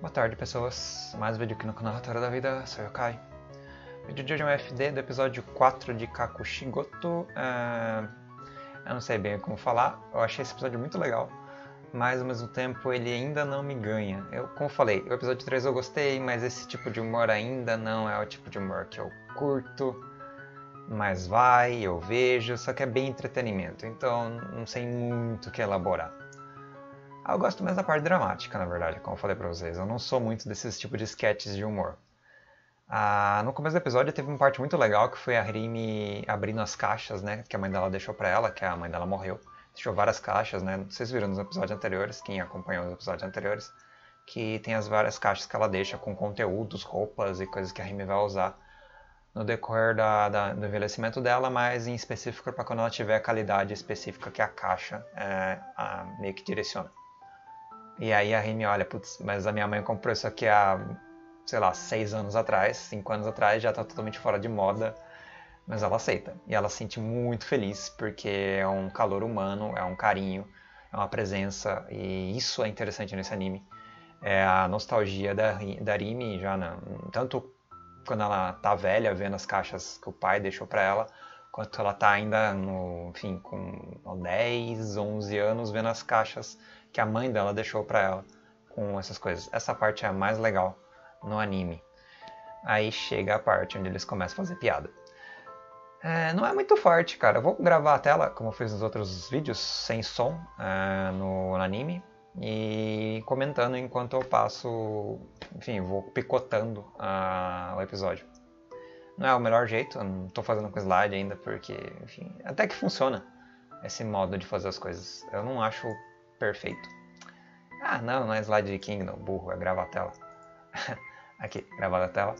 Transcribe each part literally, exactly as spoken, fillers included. Boa tarde, pessoas, mais um vídeo aqui no canal Roteiro da Vida, sou eu, Kai. O vídeo de hoje é um F D do episódio quatro de Kakushigoto. uh, Eu não sei bem como falar, eu achei esse episódio muito legal, mas ao mesmo tempo ele ainda não me ganha. Eu, como falei, o episódio três eu gostei, mas esse tipo de humor ainda não é o tipo de humor que eu curto. Mas vai, eu vejo, só que é bem entretenimento, então não sei muito o que elaborar. Eu gosto mais da parte dramática, na verdade, como eu falei pra vocês. Eu não sou muito desses tipos de sketches de humor. Ah, no começo do episódio teve uma parte muito legal, que foi a Rimi abrindo as caixas, né? Que a mãe dela deixou pra ela, que a mãe dela morreu. Deixou várias caixas, né? Vocês viram nos episódios anteriores, quem acompanhou os episódios anteriores, que tem as várias caixas que ela deixa com conteúdos, roupas e coisas que a Rimi vai usar no decorrer da, da, do envelhecimento dela, mas em específico para quando ela tiver a qualidade específica que a caixa é, a, meio que direciona. E aí a Rimi olha, putz, mas a minha mãe comprou isso aqui há, sei lá, seis anos atrás, cinco anos atrás, já tá totalmente fora de moda, mas ela aceita. E ela se sente muito feliz, porque é um calor humano, é um carinho, é uma presença, e isso é interessante nesse anime. É a nostalgia da, da Rimi, já na, tanto quando ela tá velha, vendo as caixas que o pai deixou pra ela, quanto ela tá ainda, no, enfim, com dez, onze anos, vendo as caixas que a mãe dela deixou pra ela, com essas coisas. Essa parte é a mais legal no anime. Aí chega a parte onde eles começam a fazer piada. É, não é muito forte, cara. Eu vou gravar a tela, como eu fiz nos outros vídeos, sem som, é, no anime, e comentando enquanto eu passo, enfim, vou picotando uh, o episódio. Não é o melhor jeito, eu não tô fazendo com slide ainda, porque, enfim, até que funciona esse modo de fazer as coisas. Eu não acho perfeito. Ah, não, não é slide de Kingdom, burro, é gravar a tela. Aqui, gravar a tela.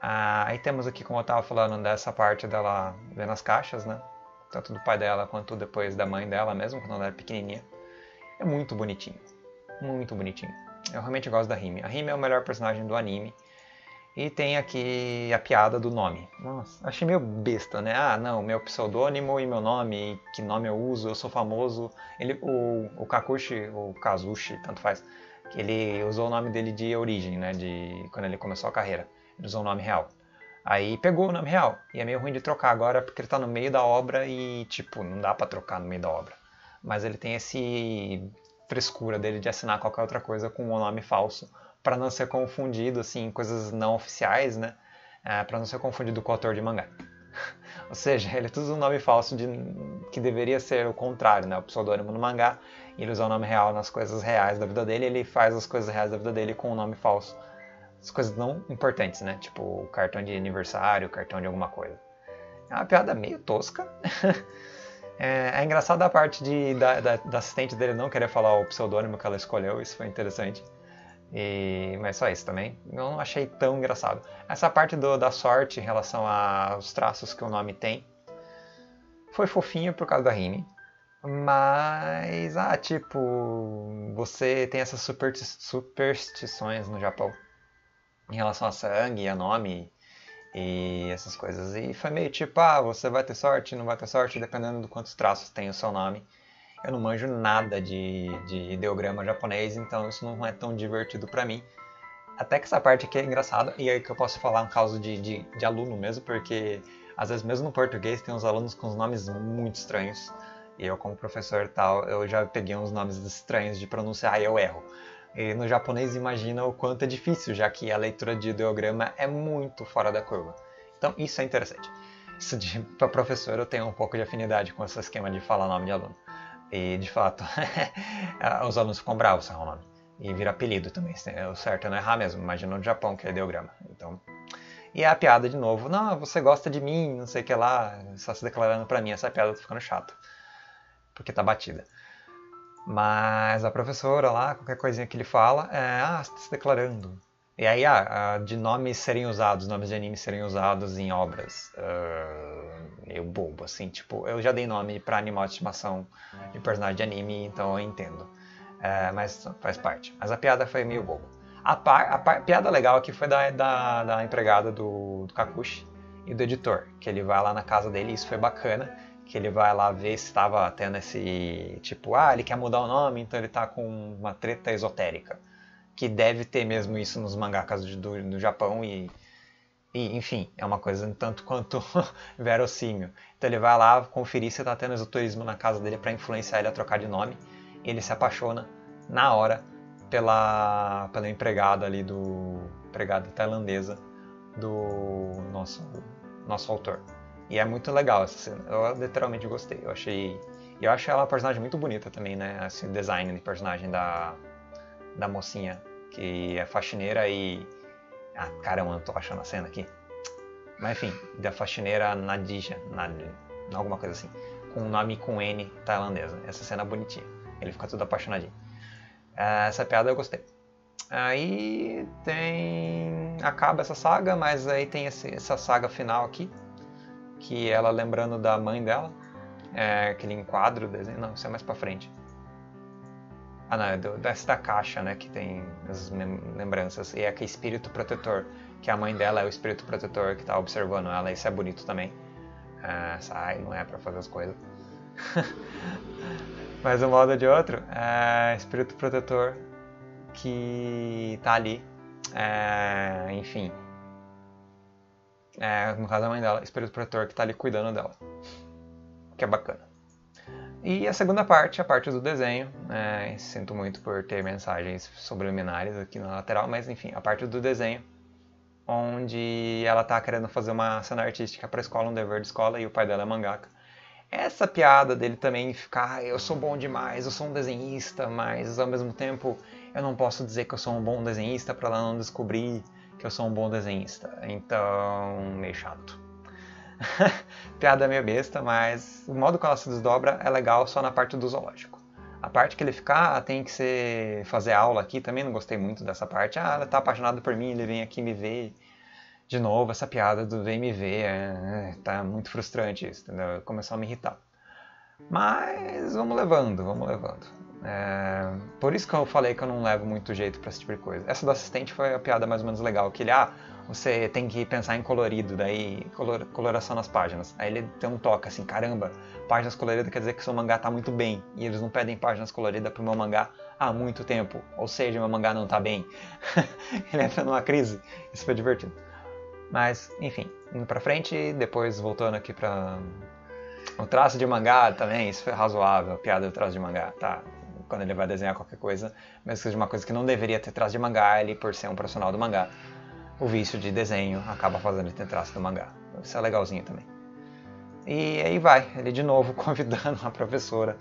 Ah, aí temos aqui, como eu tava falando, dessa parte dela vendo as caixas, né? Tanto do pai dela, quanto depois da mãe dela mesmo, quando ela era pequenininha. É muito bonitinho, muito bonitinho. Eu realmente gosto da Rimi. A Rimi é o melhor personagem do anime. E tem aqui a piada do nome. Nossa, achei meio besta, né? Ah, não, meu pseudônimo e meu nome, que nome eu uso, eu sou famoso. Ele, o, o Kakushi, ou Kazushi, tanto faz, ele usou o nome dele de origem, né? De quando ele começou a carreira. Ele usou o nome real. Aí pegou o nome real. E é meio ruim de trocar agora, porque ele tá no meio da obra e, tipo, não dá pra trocar no meio da obra. Mas ele tem essa frescura dele de assinar qualquer outra coisa com um nome falso, para não ser confundido, assim, coisas não oficiais, né? É, para não ser confundido com o autor de mangá. Ou seja, ele usa um nome falso de, que deveria ser o contrário, né? O pseudônimo no mangá, e ele usa o nome real nas coisas reais da vida dele, ele faz as coisas reais da vida dele com um nome falso. As coisas não importantes, né? Tipo o cartão de aniversário, o cartão de alguma coisa. É uma piada meio tosca. É, é engraçado a parte de, da, da, da assistente dele não querer falar o pseudônimo que ela escolheu, isso foi interessante. E, mas só isso também, eu não achei tão engraçado. Essa parte do, da sorte em relação aos traços que o nome tem, foi fofinho por causa da Rimi. Mas, ah, tipo, você tem essas supersti superstições no Japão em relação a sangue, a nome e essas coisas, e foi meio tipo, ah, você vai ter sorte, não vai ter sorte, dependendo de quantos traços tem o seu nome. Eu não manjo nada de, de ideograma japonês, então isso não é tão divertido pra mim. Até que essa parte aqui é engraçada, e aí que eu posso falar um caso de, de, de aluno mesmo, porque às vezes mesmo no português tem uns alunos com uns nomes muito estranhos, e eu como professor e tal, eu já peguei uns nomes estranhos de pronunciar e eu erro. E no japonês imagina o quanto é difícil, já que a leitura de ideograma é muito fora da curva. Então isso é interessante. Isso de para professor eu tenho um pouco de afinidade com esse esquema de falar nome de aluno. E de fato, os alunos ficam bravos com o nome. E vira apelido também. O certo é não errar mesmo, imagina no Japão que é ideograma. Então... E a piada de novo, não, você gosta de mim, não sei o que lá, só se declarando pra mim, essa piada tá ficando chata. Porque tá batida. Mas a professora lá, qualquer coisinha que ele fala, é, ah, você tá se declarando. E aí, ah, de nomes serem usados, nomes de anime serem usados em obras. Uh, meio bobo, assim, tipo, eu já dei nome pra animal de estimação de personagem de anime, então eu entendo. É, mas faz parte. Mas a piada foi meio bobo. A, par, a, par, a piada legal aqui foi da, da, da empregada do, do Kakushi e do editor, que ele vai lá na casa dele, e isso foi bacana. Que ele vai lá ver se estava tendo esse tipo, ah, ele quer mudar o nome, então ele tá com uma treta esotérica. que deve ter mesmo isso nos mangakas do, do Japão e, e, enfim, é uma coisa um tanto quanto verossímil. Então ele vai lá conferir se está tendo esoterismo na casa dele para influenciar ele a trocar de nome. E ele se apaixona na hora pela, pela empregada ali do... empregada tailandesa do nosso, nosso autor. E é muito legal essa cena. Eu literalmente gostei. Eu achei... eu acho ela uma personagem muito bonita também, né? Assim, o design de personagem da, da mocinha, que é faxineira e... ah, caramba, não tô achando a cena aqui. Mas enfim, da faxineira Nadija, Nad... alguma coisa assim. Com um nome com N tailandesa. Essa cena é bonitinha. Ele fica tudo apaixonadinho. Essa piada eu gostei. Aí tem... acaba essa saga, mas aí tem esse, essa saga final aqui. Que ela lembrando da mãe dela. É, aquele enquadro, desenho, não, isso é mais pra frente. Ah não, é do, dessa da caixa, né, que tem as lembranças. E é aquele espírito protetor, que a mãe dela é o espírito protetor que tá observando ela, isso é bonito também. Ah, sai, não é pra fazer as coisas. Mas de um modo ou de outro, é espírito protetor que tá ali, é, enfim. É, no caso da mãe dela, espírito protetor que tá ali cuidando dela. Que é bacana. E a segunda parte, a parte do desenho, é, sinto muito por ter mensagens subliminares aqui na lateral, mas enfim, a parte do desenho, onde ela tá querendo fazer uma cena artística pra escola, um dever de escola, e o pai dela é mangaka. Essa piada dele também ficar, ah, eu sou bom demais, eu sou um desenhista, mas ao mesmo tempo eu não posso dizer que eu sou um bom desenhista pra ela não descobrir que eu sou um bom desenhista. Então, meio chato. Piada meio besta, mas o modo que ela se desdobra é legal só na parte do zoológico. A parte que ele ficar tem que ser fazer aula aqui, também não gostei muito dessa parte. Ah, ela tá apaixonada por mim, ele vem aqui me ver. De novo, essa piada do vem me ver, é, tá muito frustrante isso, entendeu? Começou a me irritar. Mas vamos levando, vamos levando. É, por isso que eu falei que eu não levo muito jeito pra esse tipo de coisa. Essa do assistente foi a piada mais ou menos legal, que ele, ah, você tem que pensar em colorido, daí color, coloração nas páginas. Aí ele tem um toque assim, caramba, páginas coloridas quer dizer que seu mangá tá muito bem, e eles não pedem páginas coloridas pro meu mangá há muito tempo, ou seja, meu mangá não tá bem. Ele entra numa crise, isso foi divertido. Mas, enfim, indo pra frente, depois voltando aqui pra... o traço de mangá também, isso foi razoável, a piada do traço de mangá, tá? Quando ele vai desenhar qualquer coisa, mesmo que seja uma coisa que não deveria ter traço de mangá, ele, por ser um profissional do mangá, o vício de desenho acaba fazendo ele ter traço do mangá. Isso é legalzinho também. E aí vai, ele de novo convidando a professora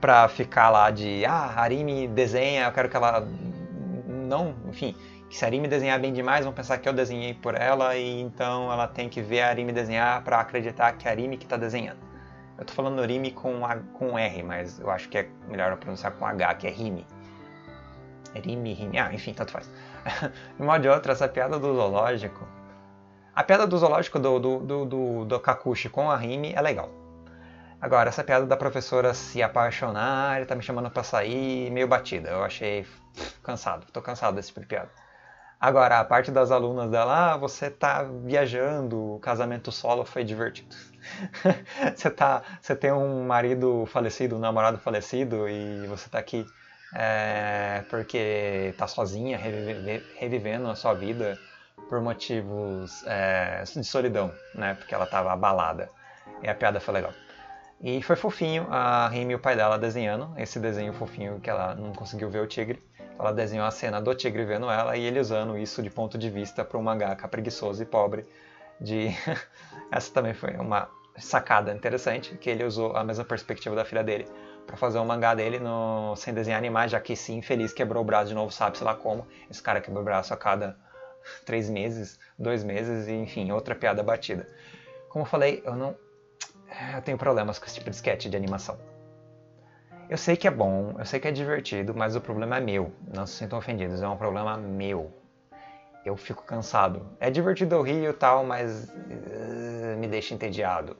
pra ficar lá de, ah, Harimi desenha, eu quero que ela não, enfim, que se a Harimi desenhar bem demais, vão pensar que eu desenhei por ela, e então ela tem que ver a Harimi desenhar pra acreditar que é a Harimi que tá desenhando. Eu tô falando Orimi com, a, com R, mas eu acho que é melhor eu pronunciar com H, que é Rimi. Rimi, Rimi, ah, enfim, tanto faz. De uma de outra, essa piada do zoológico... A piada do zoológico do, do, do, do, do Kakushi com a Rimi é legal. Agora, essa piada da professora se apaixonar, ele tá me chamando pra sair, meio batida. Eu achei cansado, tô cansado desse tipo de piada. Agora, a parte das alunas dela, ah, você tá viajando, o casamento solo foi divertido. Você tá, você tem um marido falecido, um namorado falecido e você tá aqui é, porque tá sozinha, revive, revivendo a sua vida por motivos é, de solidão, né? Porque ela tava abalada. E a piada foi legal. E foi fofinho, a Rimi e o pai dela desenhando, esse desenho fofinho que ela não conseguiu ver o tigre. Ela desenhou a cena do tigre vendo ela e ele usando isso de ponto de vista para um mangaka preguiçoso e pobre. De... Essa também foi uma sacada interessante, que ele usou a mesma perspectiva da filha dele para fazer o mangá dele no... sem desenhar animais, já que esse infeliz quebrou o braço de novo, sabe-se lá como. Esse cara quebrou o braço a cada três meses, dois meses, e enfim, outra piada batida. Como eu falei, eu não... eu tenho problemas com esse tipo de sketch de animação. Eu sei que é bom, eu sei que é divertido, mas o problema é meu. Não se sintam ofendidos, é um problema meu. Eu fico cansado. É divertido eu rir e tal, mas uh, me deixa entediado.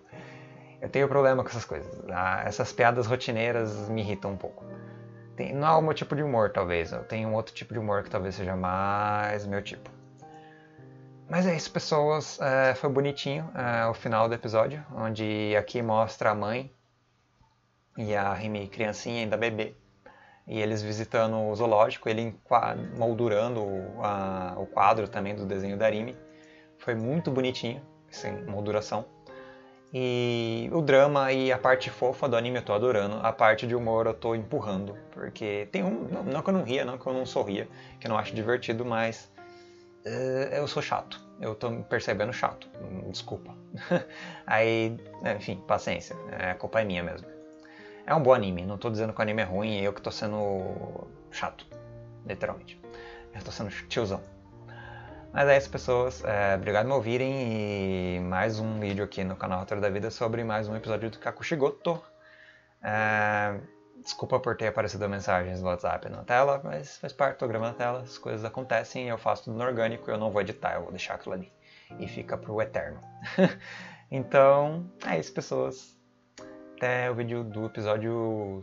Eu tenho problema com essas coisas. Ah, essas piadas rotineiras me irritam um pouco. Tem, não é o meu tipo de humor, talvez. Eu tenho um outro tipo de humor que talvez seja mais meu tipo. Mas é isso, pessoas. É, foi bonitinho é, o final do episódio, onde aqui mostra a mãe e a Rimi criancinha ainda bebê. e eles visitando o zoológico, ele moldurando a, o quadro também do desenho da Arime. Foi muito bonitinho, essa molduração. E o drama e a parte fofa do anime eu tô adorando, a parte de humor eu tô empurrando, porque tem um, não, não que eu não ria, não que eu não sorria, que eu não acho divertido, mas uh, eu sou chato, eu tô me percebendo chato, desculpa. Aí, enfim, paciência, a culpa é minha mesmo. É um bom anime, não tô dizendo que o anime é ruim, eu que tô sendo chato, literalmente. Eu tô sendo tiozão. Mas é isso, pessoas. É, obrigado por me ouvirem e mais um vídeo aqui no canal Roteiro da Vida sobre mais um episódio do Kakushigoto. É, desculpa por ter aparecido mensagens no WhatsApp na tela, mas faz parte do programa na tela, as coisas acontecem, eu faço tudo no orgânico, eu não vou editar, eu vou deixar aquilo ali. E fica pro eterno. Então, é isso, pessoas. Até o vídeo do episódio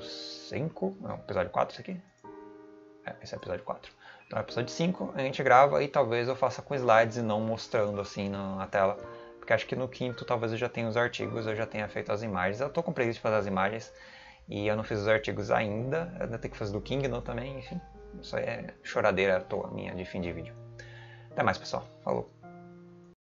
cinco, não, episódio quatro isso aqui. É, esse é o episódio quatro. Então, episódio cinco, a gente grava e talvez eu faça com slides e não mostrando assim na tela. Porque acho que no quinto talvez eu já tenha os artigos, eu já tenha feito as imagens. Eu tô com preguiça de fazer as imagens e eu não fiz os artigos ainda. Eu ainda tenho que fazer do Kingdom também, enfim. Isso aí é choradeira à toa minha de fim de vídeo. Até mais, pessoal. Falou.